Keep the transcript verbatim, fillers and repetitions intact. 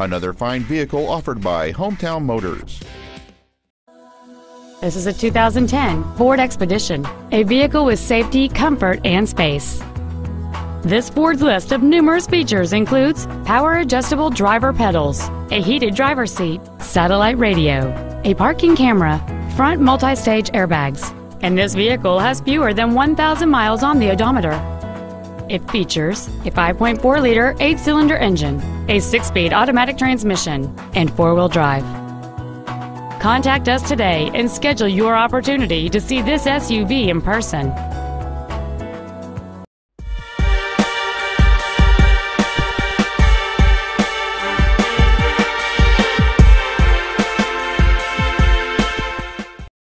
another fine vehicle offered by Hometown Motors. This is a two thousand ten Ford Expedition, a vehicle with safety, comfort, and space. This Ford's list of numerous features includes power adjustable driver pedals, a heated driver's seat, satellite radio, a parking camera, front multi-stage airbags, and this vehicle has fewer than one thousand miles on the odometer. It features a five point four liter eight cylinder engine, a six speed automatic transmission, and four wheel drive. Contact us today and schedule your opportunity to see this S U V in person.